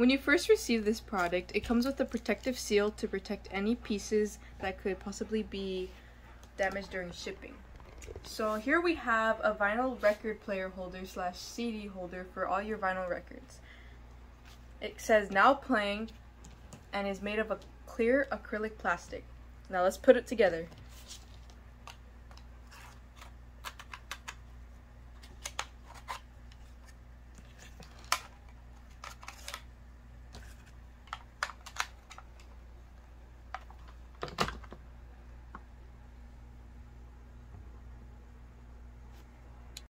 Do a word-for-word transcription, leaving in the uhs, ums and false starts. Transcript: When you first receive this product, it comes with a protective seal to protect any pieces that could possibly be damaged during shipping. So here we have a vinyl record player holder slash C D holder for all your vinyl records. It says now playing and is made of a clear acrylic plastic. Now let's put it together.